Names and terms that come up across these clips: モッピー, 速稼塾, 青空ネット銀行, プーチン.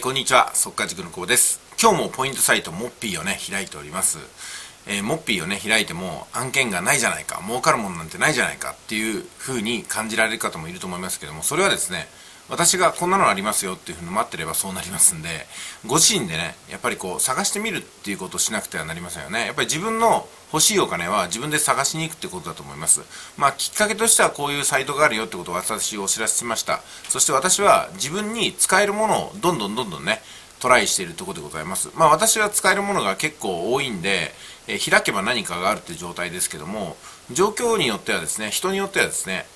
こんにちは、速稼塾の久保です。今日もポイントサイトモッピーをね開いております。モッピーをね開いても案件がないじゃないか、儲かるものなんてないじゃないかっていう風に感じられる方もいると思いますけども、それはですね、私がこんなのありますよっていう風に待ってればそうなりますんで、ご自身でねやっぱりこう探してみるっていうことをしなくてはなりませんよね。やっぱり自分の欲しいお金は自分で探しに行くってことだと思います。まあきっかけとしてはこういうサイトがあるよってことを私お知らせしました。そして私は自分に使えるものをどんどんねトライしているところでございます。まあ私は使えるものが結構多いんで、開けば何かがあるっていう状態ですけども、状況によってはですね、人によってはですね、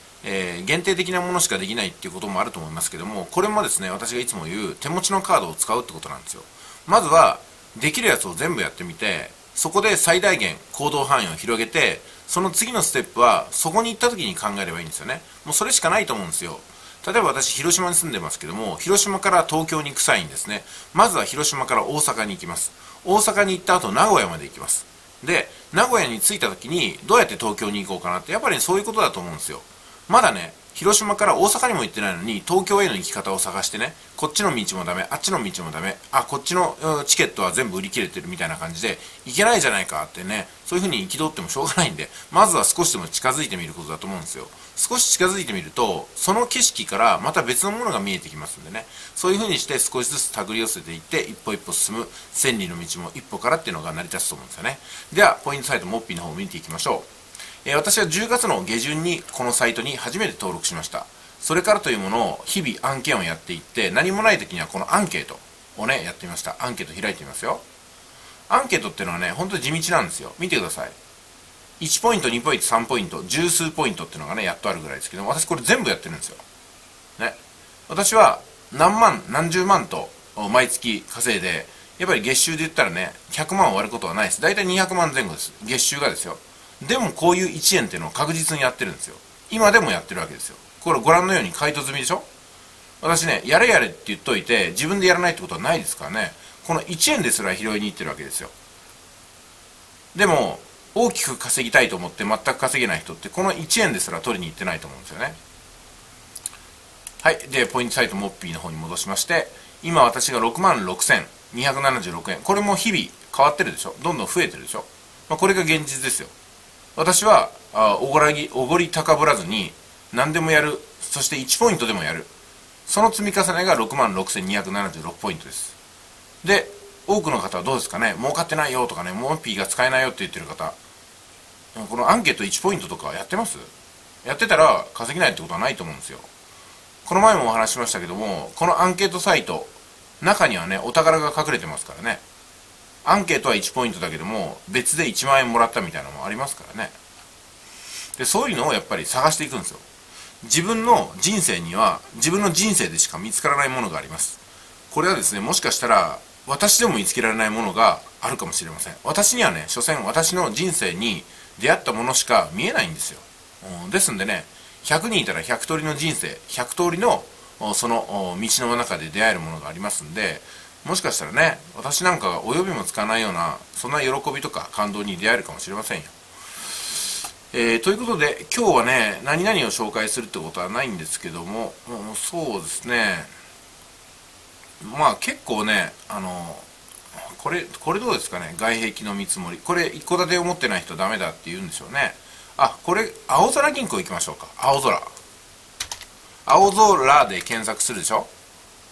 限定的なものしかできないっていうこともあると思いますけども、これもですね、私がいつも言う手持ちのカードを使うってことなんですよ。まずはできるやつを全部やってみて、そこで最大限行動範囲を広げて、その次のステップはそこに行った時に考えればいいんですよね。もうそれしかないと思うんですよ。例えば私広島に住んでますけども、広島から東京に行く際にですね、まずは広島から大阪に行きます。大阪に行った後名古屋まで行きます。で、名古屋に着いた時にどうやって東京に行こうかなって、やっぱりそういうことだと思うんですよ。まだね、広島から大阪にも行ってないのに東京への行き方を探してね、こっちの道もダメ、あっちの道もダメ、あ、こっちのチケットは全部売り切れてるみたいな感じで行けないじゃないかってね、そういう風に憤ってもしょうがないんで、まずは少しでも近づいてみることだと思うんですよ。少し近づいてみるとその景色からまた別のものが見えてきますんでね、そういう風にして少しずつ手繰り寄せていって、一歩一歩進む千里の道も一歩からっていうのが成り立つと思うんですよね。ではポイントサイトモッピーの方を見ていきましょう。私は10月の下旬にこのサイトに初めて登録しました。それからというものを日々案件をやっていって、何もない時にはこのアンケートをねやってみました。アンケート開いてみますよ。アンケートっていうのはね、本当に地道なんですよ。見てください。1ポイント2ポイント3ポイント十数ポイントっていうのがねやっとあるぐらいですけども、私これ全部やってるんですよ、ね、私は何万何十万と毎月稼いで、やっぱり月収で言ったらね100万を割ることはないです。大体200万前後です、月収がですよ。でもこういう1円っていうのを確実にやってるんですよ。今でもやってるわけですよ。これご覧のように回答済みでしょ。私ね、やれやれって言っといて自分でやらないってことはないですからね。この1円ですら拾いに行ってるわけですよ。でも大きく稼ぎたいと思って全く稼げない人って、この1円ですら取りに行ってないと思うんですよね。はい。でポイントサイトモッピーの方に戻しまして、今私が 66,276 円、これも日々変わってるでしょ。どんどん増えてるでしょ。まあ、これが現実ですよ。私はおごり高ぶらずに何でもやる、そして1ポイントでもやる、その積み重ねが 66,276 ポイントです。で多くの方はどうですかね、儲かってないよとかね、モッピーが使えないよって言ってる方、このアンケート1ポイントとかやってます？やってたら稼げないってことはないと思うんですよ。この前もお話しましたけども、このアンケートサイト中にはねお宝が隠れてますからね。アンケートは1ポイントだけども別で1万円もらったみたいなのもありますからね。でそういうのをやっぱり探していくんですよ。自分の人生には自分の人生でしか見つからないものがあります。これはですね、もしかしたら私でも見つけられないものがあるかもしれません。私にはね、所詮私の人生に出会ったものしか見えないんですよ。ですんでね、100人いたら100通りの人生、100通りのその道の中で出会えるものがありますんで、もしかしたらね、私なんかが及びもつかないような、そんな喜びとか感動に出会えるかもしれませんよ。ということで、今日はね、何々を紹介するってことはないんですけども、そうですね、まあ結構ね、これどうですかね、外壁の見積もり。これ、一戸建てを持ってない人はダメだって言うんでしょうね。あ、これ、青空銀行行きましょうか。青空。青空で検索するでしょ。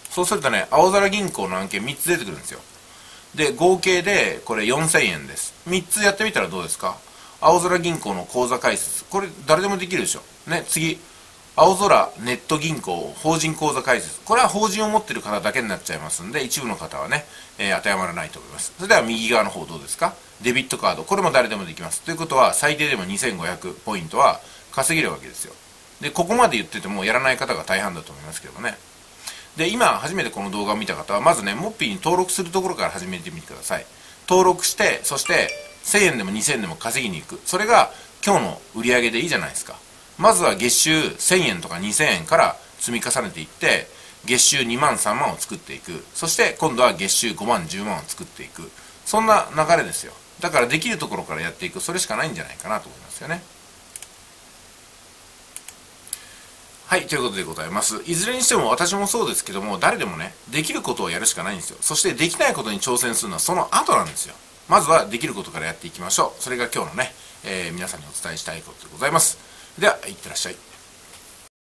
そうするとね、青空銀行の案件3つ出てくるんですよ。で、合計でこれ4000円です。3つやってみたらどうですか？青空銀行の口座開設。これ誰でもできるでしょ。ね、次。青空ネット銀行法人口座開設。これは法人を持ってる方だけになっちゃいますんで、一部の方はね、当てはまらないと思います。それでは右側の方どうですか？デビットカード。これも誰でもできます。ということは、最低でも2500ポイントは稼げるわけですよ。で、ここまで言っててもやらない方が大半だと思いますけどもね。で、今初めてこの動画を見た方は、まずね、モッピーに登録するところから始めてみてください。登録して、そして1000円でも2000円でも稼ぎに行く。それが今日の売り上げでいいじゃないですか。まずは月収1000円とか2000円から積み重ねていって、月収2万3万を作っていく。そして今度は月収5万10万を作っていく。そんな流れですよ。だからできるところからやっていく。それしかないんじゃないかなと思いますよね。はい、ということでございます。いずれにしても私もそうですけども、誰でもね、できることをやるしかないんですよ。そしてできないことに挑戦するのはその後なんですよ。まずはできることからやっていきましょう。それが今日のね、皆さんにお伝えしたいことでございます。では、いってらっしゃい。